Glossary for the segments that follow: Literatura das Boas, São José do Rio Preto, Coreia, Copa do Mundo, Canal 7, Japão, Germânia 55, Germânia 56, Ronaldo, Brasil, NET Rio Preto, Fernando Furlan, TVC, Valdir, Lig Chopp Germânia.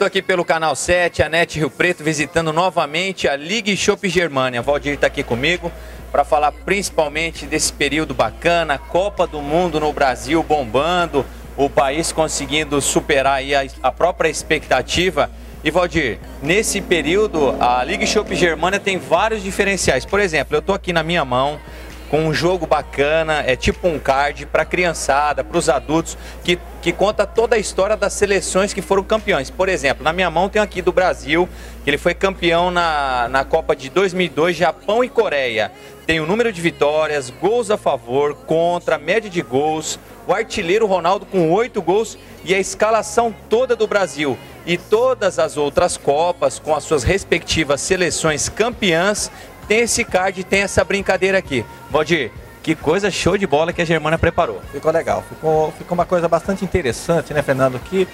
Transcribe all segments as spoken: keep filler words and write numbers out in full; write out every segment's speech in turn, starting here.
estou aqui pelo Canal sete, a NET Rio Preto, visitando novamente a Lig Chopp Germânia. Valdir está aqui comigo para falar principalmente desse período bacana, Copa do Mundo no Brasil bombando, o país conseguindo superar aí a, a própria expectativa. E Valdir, nesse período a Lig Chopp Germânia tem vários diferenciais. Por exemplo, eu estou aqui na minha mão com um jogo bacana, é tipo um card para criançada, para os adultos, que, que conta toda a história das seleções que foram campeões. Por exemplo, na minha mão tem aqui do Brasil, que ele foi campeão na, na Copa de dois mil e dois, Japão e Coreia. Tem o número de vitórias, gols a favor, contra, média de gols, o artilheiro Ronaldo com oito gols e a escalação toda do Brasil. E todas as outras Copas, com as suas respectivas seleções campeãs, tem esse card, tem essa brincadeira aqui. Valdir, que coisa show de bola que a Germânia preparou. Ficou legal, ficou, ficou uma coisa bastante interessante, né, Fernando? Que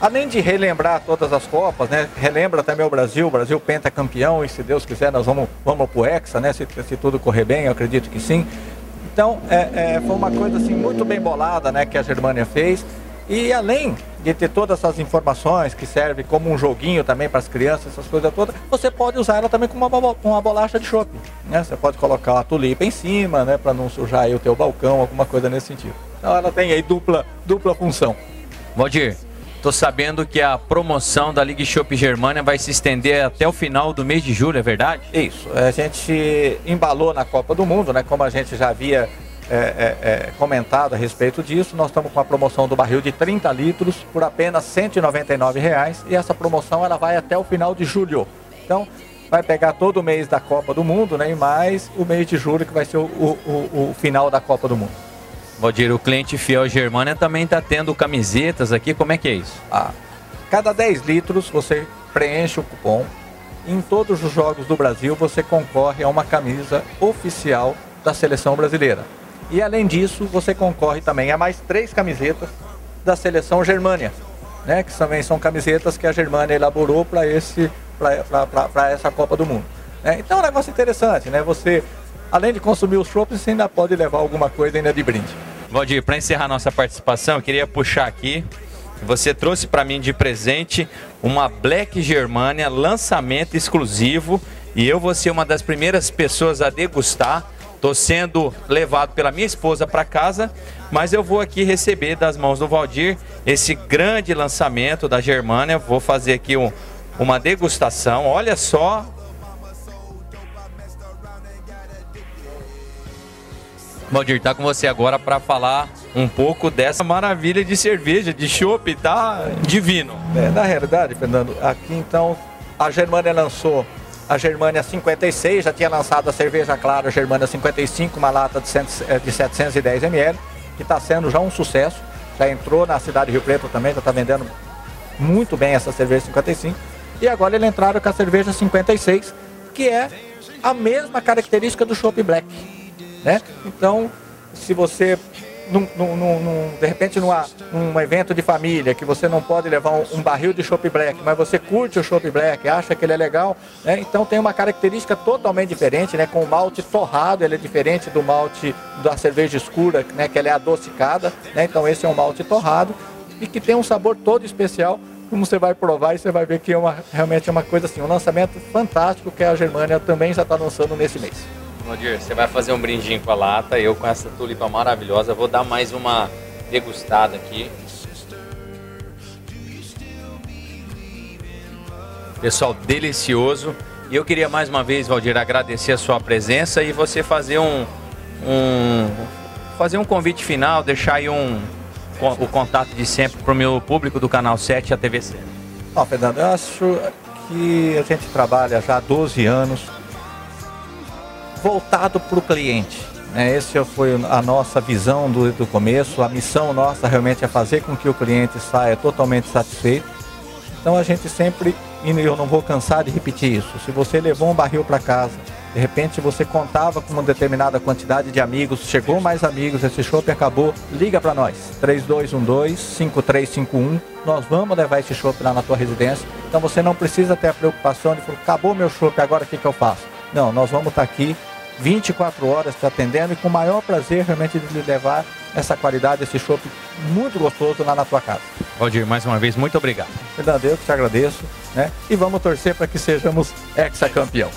além de relembrar todas as Copas, né, relembra também o Brasil, o Brasil pentacampeão, e se Deus quiser nós vamos, vamos pro Hexa, né, se, se tudo correr bem, eu acredito que sim. Então, é, é, foi uma coisa assim muito bem bolada, né, que a Germânia fez. E além de ter todas essas informações que servem como um joguinho também para as crianças, essas coisas todas, você pode usar ela também com uma, uma bolacha de chopp, né? Você pode colocar a tulipa em cima, né, para não sujar aí o teu balcão, alguma coisa nesse sentido. Então ela tem aí dupla, dupla função. Valdir, tô sabendo que a promoção da Lig Chopp Germânia vai se estender até o final do mês de julho, é verdade? Isso, a gente embalou na Copa do Mundo, né, como a gente já havia É, é, é, comentado a respeito disso. Nós estamos com a promoção do barril de trinta litros por apenas cento e noventa e nove reais, e essa promoção ela vai até o final de julho. Então vai pegar todo o mês da Copa do Mundo, né, e mais o mês de julho, que vai ser o, o, o, o final da Copa do Mundo. Valdir, o cliente fiel Germânia também está tendo camisetas aqui, como é que é isso? Ah, cada dez litros você preenche o cupom. Em todos os jogos do Brasil você concorre a uma camisa oficial da seleção brasileira. E além disso, você concorre também a mais três camisetas da seleção Germânia, né? Que também são camisetas que a Germânia elaborou para esse, para essa Copa do Mundo. É, então é um negócio interessante, né? Você, além de consumir os chopps, você ainda pode levar alguma coisa ainda de brinde. Valdir, para encerrar nossa participação, eu queria puxar aqui. Você trouxe para mim de presente uma Black Germânia, lançamento exclusivo. E eu vou ser uma das primeiras pessoas a degustar. Estou sendo levado pela minha esposa para casa, mas eu vou aqui receber das mãos do Valdir esse grande lançamento da Germânia. Vou fazer aqui um, uma degustação, olha só. Valdir, tá com você agora para falar um pouco dessa maravilha de cerveja, de chopp, tá divino. É, na realidade, Fernando, aqui então a Germânia lançou a Germânia cinquenta e seis, já tinha lançado a cerveja clara, a Germânia cinquenta e cinco, uma lata de, cento, de setecentos e dez mililitros, que está sendo já um sucesso. Já entrou na cidade de Rio Preto também, já está vendendo muito bem essa cerveja cinquenta e cinco. E agora eles entraram com a cerveja cinquenta e seis, que é a mesma característica do chopp black, né? Então, se você, num, num, num, de repente, numa, num evento de família, que você não pode levar um, um barril de chopp black, mas você curte o chopp black, acha que ele é legal, né? Então tem uma característica totalmente diferente, né? Com o malte torrado, ele é diferente do malte da cerveja escura, né? Que ela é adocicada, né? Então esse é um malte torrado e que tem um sabor todo especial, como você vai provar e você vai ver que é uma, realmente é uma coisa assim, um lançamento fantástico que a Germânia também já está lançando nesse mês. Valdir, você vai fazer um brindinho com a lata, eu com essa tulipa maravilhosa, vou dar mais uma degustada aqui. Pessoal, delicioso. E eu queria mais uma vez, Valdir, agradecer a sua presença e você fazer um, um, fazer um convite final, deixar aí um, o contato de sempre para o meu público do Canal sete e a T V C. Bom, Fernando, eu acho que a gente trabalha já há doze anos, voltado para o cliente, né? Essa foi a nossa visão do, do começo. A missão nossa realmente é fazer com que o cliente saia totalmente satisfeito. Então a gente sempre, e eu não vou cansar de repetir isso, se você levou um barril para casa, de repente você contava com uma determinada quantidade de amigos, chegou mais amigos, esse chopp acabou, liga para nós, três dois um dois, cinco três cinco um, nós vamos levar esse chopp lá na tua residência. Então você não precisa ter a preocupação de, acabou meu chopp, agora o que, que eu faço? Não, nós vamos estar aqui vinte e quatro horas te atendendo e com o maior prazer realmente de levar essa qualidade, esse chopp muito gostoso lá na tua casa. Valdir, mais uma vez, muito obrigado. Verdadeiro, que te agradeço, né? E vamos torcer para que sejamos hexacampeão.